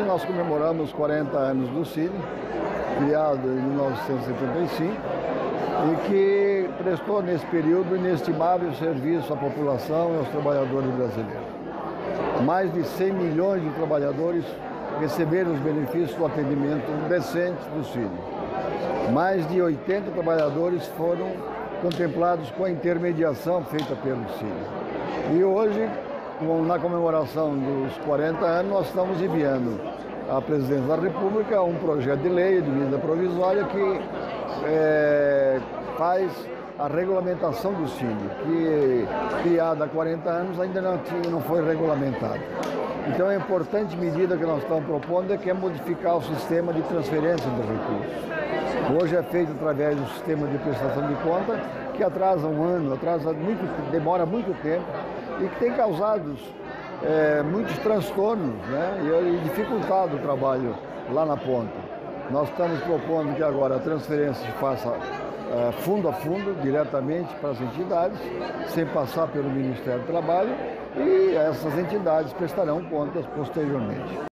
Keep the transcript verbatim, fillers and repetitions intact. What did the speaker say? Hoje nós comemoramos quarenta anos do Cine, criado em mil novecentos e setenta e cinco, e que prestou nesse período inestimável serviço à população e aos trabalhadores brasileiros. Mais de cem milhões de trabalhadores receberam os benefícios do atendimento decente do Cine. Mais de oitenta trabalhadores foram contemplados com a intermediação feita pelo Cine. E hoje, na comemoração dos quarenta anos, nós estamos enviando à Presidência da República um projeto de lei de medida provisória que é, faz a regulamentação do Cine, que criada há quarenta anos ainda não, tinha, não foi regulamentada. Então a importante medida que nós estamos propondo é que é modificar o sistema de transferência dos recursos. Hoje é feito através do sistema de prestação de conta, que atrasa um ano, atrasa muito, demora muito tempo, e que tem causado é, muitos transtornos, né, e dificultado o trabalho lá na ponta. Nós estamos propondo que agora a transferência se faça é, fundo a fundo, diretamente para as entidades, sem passar pelo Ministério do Trabalho, e essas entidades prestarão contas posteriormente.